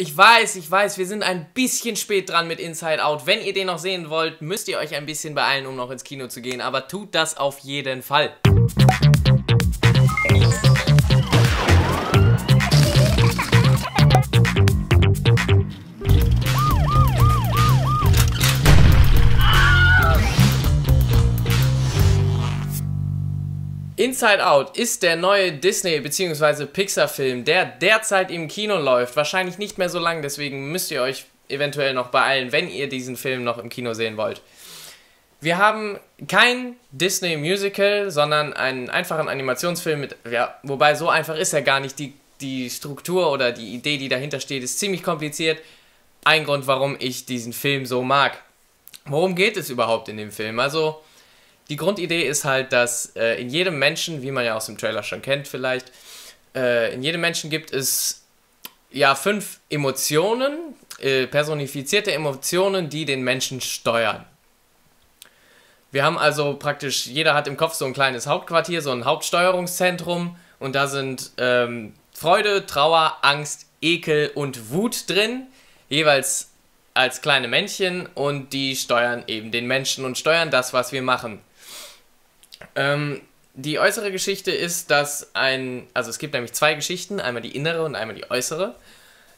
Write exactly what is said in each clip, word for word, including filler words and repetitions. Ich weiß, ich weiß, wir sind ein bisschen spät dran mit Inside Out. Wenn ihr den noch sehen wollt, müsst ihr euch ein bisschen beeilen, um noch ins Kino zu gehen. Aber tut das auf jeden Fall. Inside Out ist der neue Disney- bzw. Pixar-Film, der derzeit im Kino läuft. Wahrscheinlich nicht mehr so lang, deswegen müsst ihr euch eventuell noch beeilen, wenn ihr diesen Film noch im Kino sehen wollt. Wir haben kein Disney-Musical, sondern einen einfachen Animationsfilm, mit, ja, wobei so einfach ist er gar nicht. Die, die Struktur oder die Idee, die dahinter steht, ist ziemlich kompliziert. Ein Grund, warum ich diesen Film so mag. Worum geht es überhaupt in dem Film? Also... die Grundidee ist halt, dass äh, in jedem Menschen, wie man ja aus dem Trailer schon kennt vielleicht, äh, in jedem Menschen gibt es ja fünf Emotionen, äh, personifizierte Emotionen, die den Menschen steuern. Wir haben also praktisch, jeder hat im Kopf so ein kleines Hauptquartier, so ein Hauptsteuerungszentrum, und da sind ähm, Freude, Trauer, Angst, Ekel und Wut drin, jeweils als kleine Männchen, und die steuern eben den Menschen und steuern das, was wir machen. Ähm, die äußere Geschichte ist, dass ein, also es gibt nämlich zwei Geschichten, einmal die innere und einmal die äußere.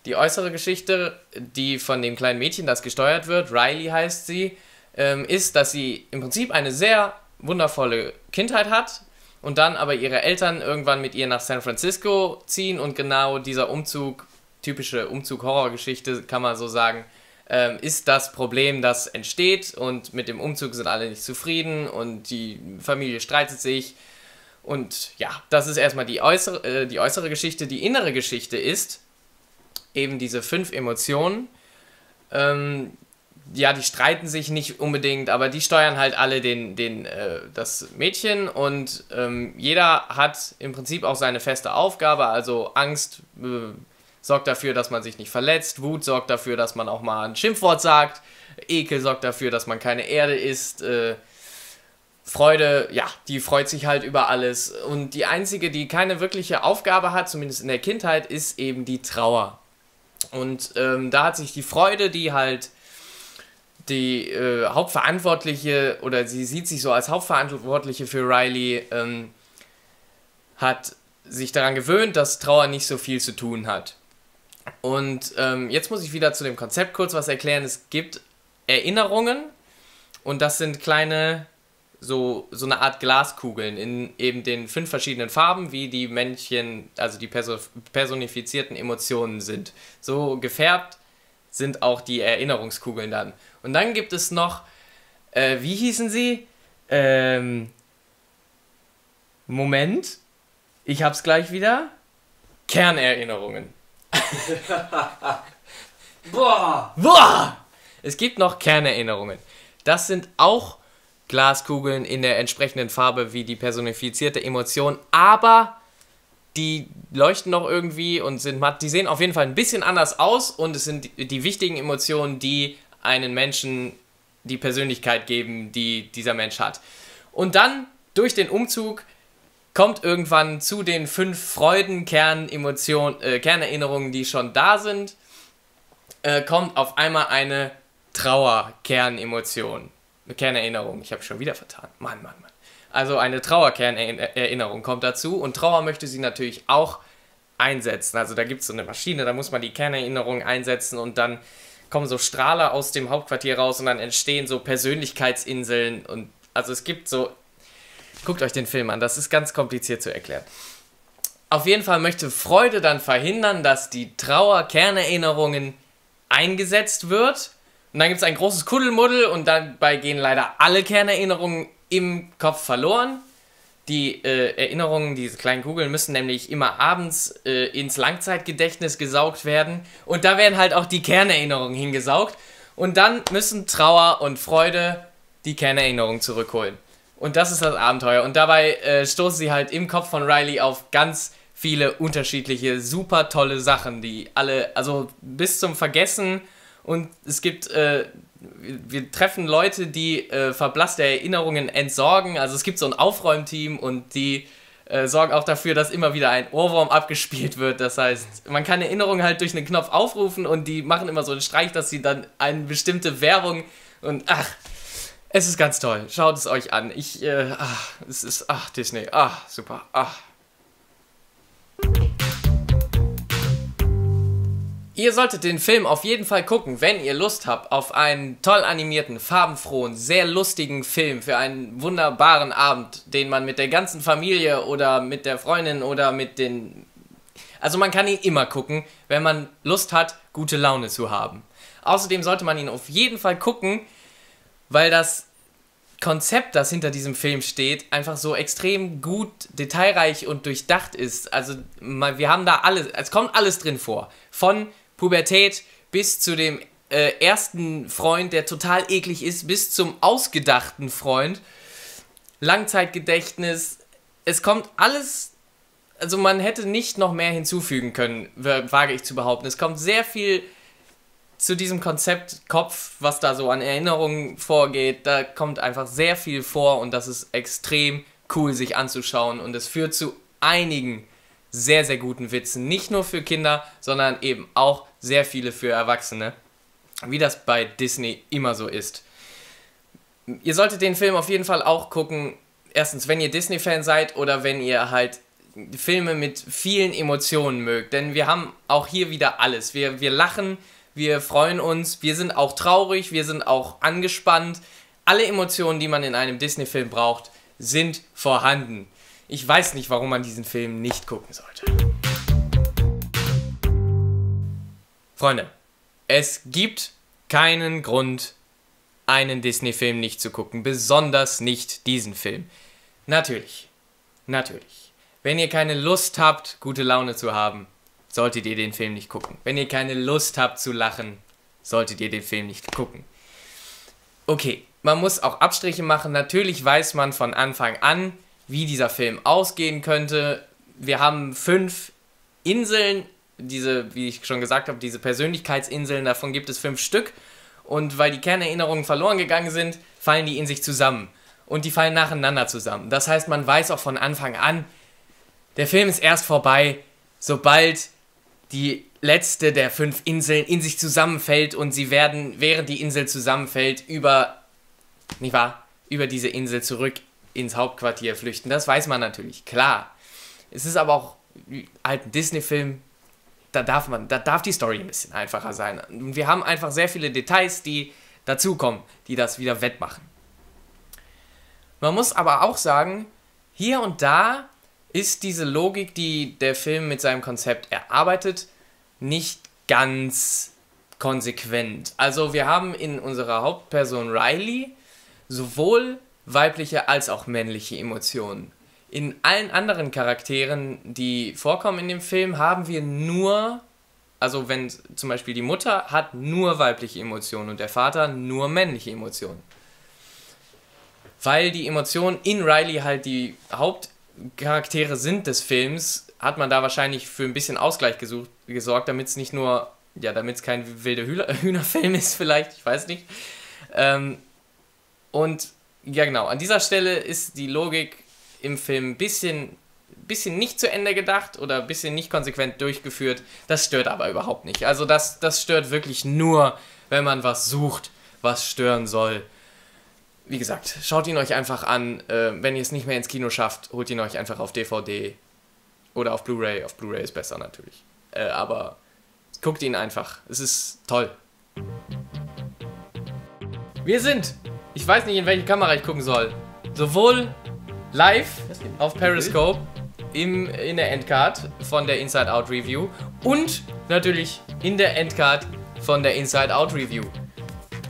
Die äußere Geschichte, die von dem kleinen Mädchen, das gesteuert wird, Riley heißt sie, ähm, ist, dass sie im Prinzip eine sehr wundervolle Kindheit hat und dann aber ihre Eltern irgendwann mit ihr nach San Francisco ziehen, und genau dieser Umzug, typische Umzug-Horror-Geschichte, kann man so sagen, ist das Problem, das entsteht, und mit dem Umzug sind alle nicht zufrieden und die Familie streitet sich, und ja, das ist erstmal die äußere, äh, die äußere Geschichte. Die innere Geschichte ist eben diese fünf Emotionen, ähm, ja, die streiten sich nicht unbedingt, aber die steuern halt alle den, den, äh, das Mädchen, und ähm, jeder hat im Prinzip auch seine feste Aufgabe, also Angst, äh, sorgt dafür, dass man sich nicht verletzt. Wut sorgt dafür, dass man auch mal ein Schimpfwort sagt. Ekel sorgt dafür, dass man keine Erde isst. Äh, Freude, ja, die freut sich halt über alles. Und die einzige, die keine wirkliche Aufgabe hat, zumindest in der Kindheit, ist eben die Trauer. Und ähm, da hat sich die Freude, die halt die äh, Hauptverantwortliche, oder sie sieht sich so als Hauptverantwortliche für Riley, ähm, hat sich daran gewöhnt, dass Trauer nicht so viel zu tun hat. Und ähm, jetzt muss ich wieder zu dem Konzept kurz was erklären. Es gibt Erinnerungen, und das sind kleine, so, so eine Art Glaskugeln in eben den fünf verschiedenen Farben, wie die Männchen, also die personifizierten Emotionen sind. So gefärbt sind auch die Erinnerungskugeln dann. Und dann gibt es noch, äh, wie hießen sie? Ähm, Moment, ich hab's gleich wieder. Kernerinnerungen. Boah. Boah! Es gibt noch Kernerinnerungen. Das sind auch Glaskugeln in der entsprechenden Farbe wie die personifizierte Emotion, aber die leuchten noch irgendwie und sind matt. Die sehen auf jeden Fall ein bisschen anders aus, und es sind die, die wichtigen Emotionen, die einen Menschen die Persönlichkeit geben, die dieser Mensch hat. Und dann durch den Umzug kommt irgendwann zu den fünf Freuden-Kernemotionen, äh, Kernerinnerungen, die schon da sind, äh, kommt auf einmal eine Trauer-Kernemotion. Kernerinnerung, ich habe schon wieder vertan. Mann, Mann, Mann. Also eine Trauer-Kernerinnerung kommt dazu, und Trauer möchte sie natürlich auch einsetzen. Also da gibt es so eine Maschine, da muss man die Kernerinnerung einsetzen, und dann kommen so Strahler aus dem Hauptquartier raus, und dann entstehen so Persönlichkeitsinseln, und also es gibt so... Guckt euch den Film an, das ist ganz kompliziert zu erklären. Auf jeden Fall möchte Freude dann verhindern, dass die Trauer-Kernerinnerungen eingesetzt wird. Und dann gibt es ein großes Kuddelmuddel, und dabei gehen leider alle Kernerinnerungen im Kopf verloren. Die äh, Erinnerungen, diese kleinen Kugeln, müssen nämlich immer abends äh, ins Langzeitgedächtnis gesaugt werden. Und da werden halt auch die Kernerinnerungen hingesaugt. Und dann müssen Trauer und Freude die Kernerinnerungen zurückholen. Und das ist das Abenteuer. Und dabei äh, stoßen sie halt im Kopf von Riley auf ganz viele unterschiedliche, super tolle Sachen, die alle, also bis zum Vergessen. Und es gibt, äh, wir treffen Leute, die äh, verblasste Erinnerungen entsorgen. Also es gibt so ein Aufräumteam, und die äh, sorgen auch dafür, dass immer wieder ein Ohrwurm abgespielt wird. Das heißt, man kann Erinnerungen halt durch einen Knopf aufrufen und die machen immer so einen Streich, dass sie dann eine bestimmte Währung und ach, es ist ganz toll. Schaut es euch an. Ich, äh, ach, es ist, ach, Disney, ach, super, ach. Ihr solltet den Film auf jeden Fall gucken, wenn ihr Lust habt auf einen toll animierten, farbenfrohen, sehr lustigen Film für einen wunderbaren Abend, den man mit der ganzen Familie oder mit der Freundin oder mit den... Also man kann ihn immer gucken, wenn man Lust hat, gute Laune zu haben. Außerdem sollte man ihn auf jeden Fall gucken, weil das Konzept, das hinter diesem Film steht, einfach so extrem gut, detailreich und durchdacht ist. Also wir haben da alles, es kommt alles drin vor. Von Pubertät bis zu dem äh, ersten Freund, der total eklig ist, bis zum ausgedachten Freund, Langzeitgedächtnis, es kommt alles, also man hätte nicht noch mehr hinzufügen können, wage ich zu behaupten. Es kommt sehr viel zu diesem Konzept Kopf, was da so an Erinnerungen vorgeht, da kommt einfach sehr viel vor und das ist extrem cool, sich anzuschauen und es führt zu einigen sehr, sehr guten Witzen, nicht nur für Kinder, sondern eben auch sehr viele für Erwachsene, wie das bei Disney immer so ist. Ihr solltet den Film auf jeden Fall auch gucken, erstens, wenn ihr Disney-Fan seid oder wenn ihr halt Filme mit vielen Emotionen mögt, denn wir haben auch hier wieder alles. Wir, wir lachen, wir freuen uns, wir sind auch traurig, wir sind auch angespannt. Alle Emotionen, die man in einem Disney-Film braucht, sind vorhanden. Ich weiß nicht, warum man diesen Film nicht gucken sollte. Freunde, es gibt keinen Grund, einen Disney-Film nicht zu gucken. Besonders nicht diesen Film. Natürlich, natürlich. Wenn ihr keine Lust habt, gute Laune zu haben, solltet ihr den Film nicht gucken. Wenn ihr keine Lust habt zu lachen, solltet ihr den Film nicht gucken. Okay, man muss auch Abstriche machen. Natürlich weiß man von Anfang an, wie dieser Film ausgehen könnte. Wir haben fünf Inseln, diese, wie ich schon gesagt habe, diese Persönlichkeitsinseln, davon gibt es fünf Stück. Und weil die Kernerinnerungen verloren gegangen sind, fallen die in sich zusammen. Und die fallen nacheinander zusammen. Das heißt, man weiß auch von Anfang an, der Film ist erst vorbei, sobald die letzte der fünf Inseln in sich zusammenfällt und sie werden, während die Insel zusammenfällt, über, nicht wahr, über diese Insel zurück ins Hauptquartier flüchten. Das weiß man natürlich, klar. Es ist aber auch alten Disney-Film, da darf man, da darf die Story ein bisschen einfacher sein. Und wir haben einfach sehr viele Details, die dazukommen, die das wieder wettmachen. Man muss aber auch sagen, hier und da ist diese Logik, die der Film mit seinem Konzept erarbeitet, nicht ganz konsequent. Also wir haben in unserer Hauptperson Riley sowohl weibliche als auch männliche Emotionen. In allen anderen Charakteren, die vorkommen in dem Film, haben wir nur, also wenn zum Beispiel die Mutter hat nur weibliche Emotionen und der Vater nur männliche Emotionen. Weil die Emotionen in Riley halt die Hauptcharaktere sind des Films, hat man da wahrscheinlich für ein bisschen Ausgleich gesucht, gesorgt, damit es nicht nur, ja, damit es kein wilder Hühnerfilm ist vielleicht, ich weiß nicht. Ähm, und ja genau, an dieser Stelle ist die Logik im Film ein bisschen, bisschen nicht zu Ende gedacht oder ein bisschen nicht konsequent durchgeführt. Das stört aber überhaupt nicht. Also das, das stört wirklich nur, wenn man was sucht, was stören soll. Wie gesagt, schaut ihn euch einfach an. Äh, wenn ihr es nicht mehr ins Kino schafft, holt ihn euch einfach auf D V D oder auf Blu-ray. Auf Blu-ray ist besser natürlich. Äh, aber guckt ihn einfach. Es ist toll. Wir sind... Ich weiß nicht, in welche Kamera ich gucken soll. Sowohl live auf Periscope im, in der Endcard von der Inside Out Review und natürlich in der Endcard von der Inside Out Review.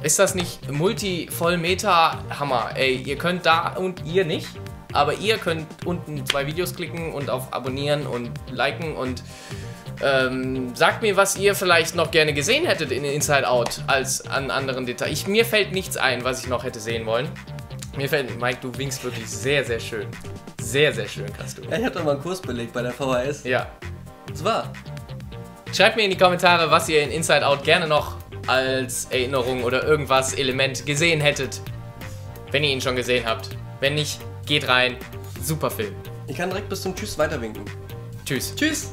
Ist das nicht Multi-Voll-Meta-Hammer? Ey, ihr könnt da und ihr nicht, aber ihr könnt unten zwei Videos klicken und auf Abonnieren und Liken und Ähm, sagt mir, was ihr vielleicht noch gerne gesehen hättet in Inside Out als an anderen Details. Ich, mir fällt nichts ein, was ich noch hätte sehen wollen. Mir fällt, Mike, du winkst wirklich sehr, sehr schön. Sehr, sehr schön kannst du. Ja, ich hab doch mal einen Kurs belegt bei der V H S. Ja. Das war. Schreibt mir in die Kommentare, was ihr in Inside Out gerne noch als Erinnerung oder irgendwas, Element gesehen hättet. Wenn ihr ihn schon gesehen habt. Wenn nicht, geht rein. Super Film. Ich kann direkt bis zum Tschüss weiterwinken. Tschüss. Tschüss.